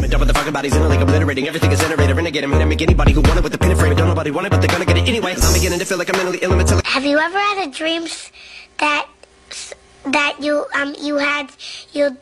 Double the fucking bodies in a lake, obliterating everything is generated. Renegade, I mean, I make anybody who want it with the pin and frame. Don't nobody want it, but they're gonna get it anyway. I'm beginning to feel like I'm mentally ill until. Have you ever had a dream that you had you